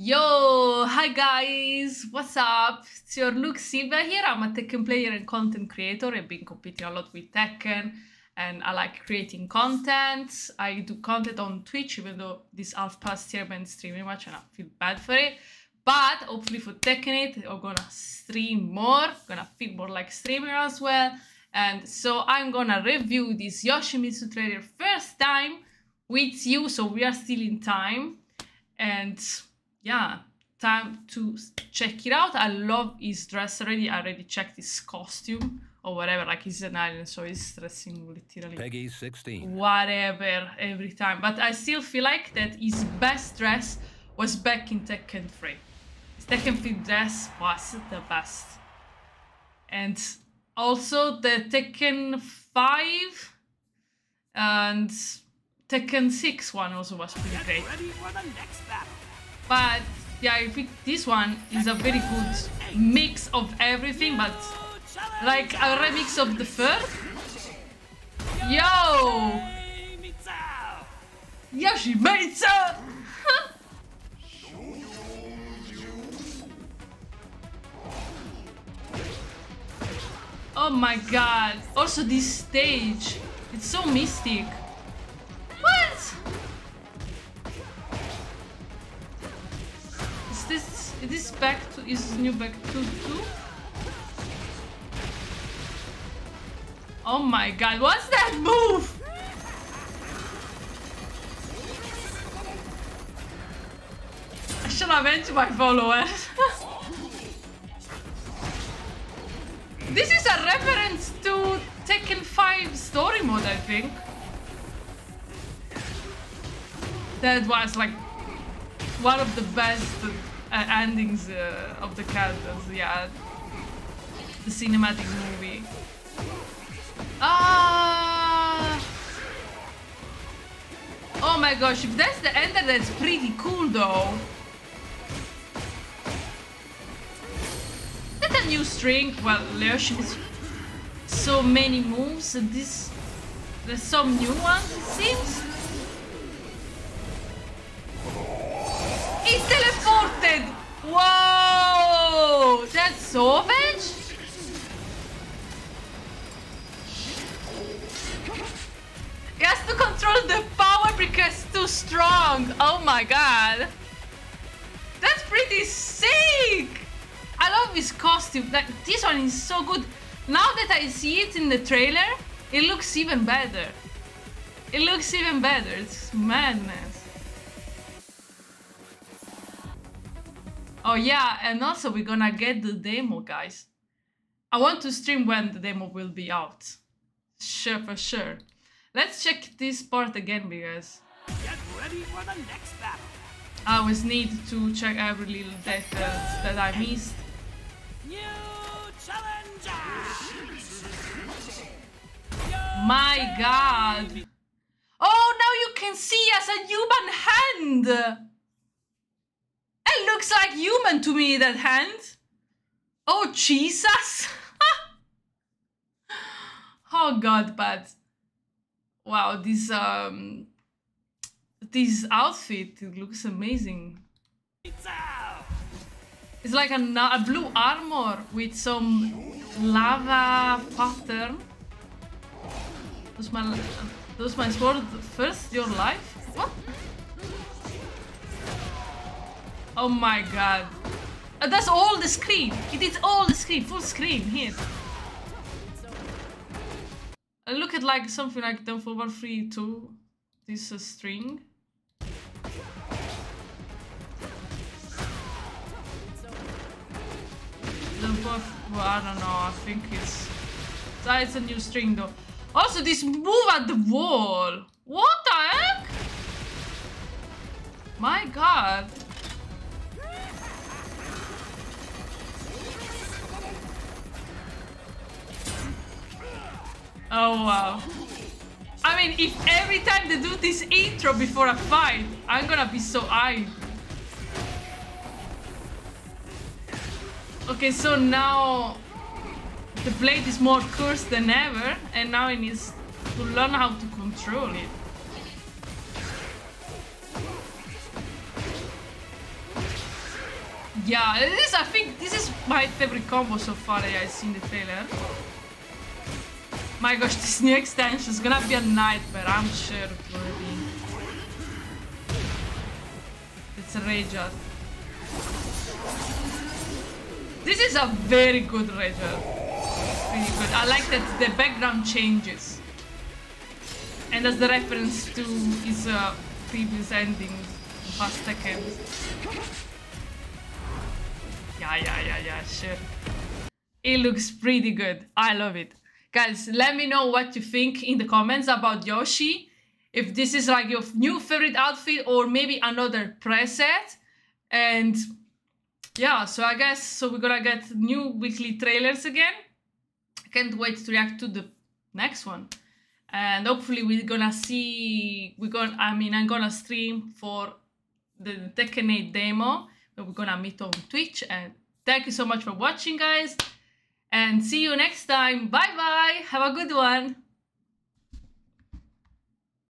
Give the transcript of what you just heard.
Yo, hi guys, what's up? It's your Luxsylva here. I'm a Tekken player and content creator. I've been competing a lot with Tekken and I like creating content. I do content on Twitch, even though this half past year I've been streaming much and I feel bad for it. But hopefully for Tekken 8, I'm gonna stream more, gonna feel more like streamer as well. And so I'm gonna review this Yoshimitsu trailer first time with you, so we are still in time. And yeah, time to check it out. I love his dress already. I already checked his costume or whatever. Like, he's an alien, so he's dressing literally Peggy 16. Whatever, every time. But I still feel like that his best dress was back in Tekken 3. His Tekken 3 dress was the best. And also the Tekken 5 and Tekken 6 one also was pretty great. But yeah, I think this one is a very good mix of everything, but like a remix of the first. Yo! Yoshimitsu! Oh my god. Also this stage. It's so mystic. What? This back to is new back to two. Oh my god, what's that move? I should have mentioned my followers. This is a reference to Tekken 5 story mode, I think. That was like one of the best endings of the characters, yeah, the cinematic movie. Ah! Oh my gosh, if that's the ender, that's pretty cool though. That's a new string. Well, Yoshimitsu has so many moves, and this, there's some new ones it seems. He's teleported! Whoa! That's savage? He has to control the power because it's too strong. Oh my god. That's pretty sick! I love his costume. Like, this one is so good. Now that I see it in the trailer, it looks even better. It looks even better. It's madness. Oh yeah, and also we're gonna get the demo, guys. I want to stream when the demo will be out. Sure, for sure. Let's check this part again, because get ready for the next battle. I always need to check every little detail that I missed. New challenger! My god! Oh, now you can see as a human hand! It looks like human to me, that hand. Oh Jesus! Oh god, but wow, this outfit, it looks amazing. It's like a blue armor with some lava pattern. Those my sword first your life? What? Oh my god. That's all the screen. It is all the screen, full screen here. I look at like something like the 4-1-3-2. This string. The buff, well, I don't know, I think it's a new string though. Also this move at the wall. What the heck? My god. Oh wow. I mean, if every time they do this intro before a fight, I'm gonna be so hyped. Okay, so now the blade is more cursed than ever, and now it needs to learn how to control it. Yeah, this, I think this is my favorite combo so far that I've seen the trailer. My gosh, this new extension is gonna be a nightmare, I'm sure it will be. It's a rager. This is a very good rager. It's really good. I like that the background changes. And that's the reference to his previous endings in past seconds. Yeah, sure. It looks pretty good. I love it. Guys, let me know what you think in the comments about Yoshi. If this is like your new favorite outfit or maybe another preset. And yeah, so I guess so we're gonna get new weekly trailers again. Can't wait to react to the next one. And hopefully I'm gonna stream for the Tekken 8 demo. We're gonna meet on Twitch, and thank you so much for watching, guys, and see you next time. Bye bye, have a good one.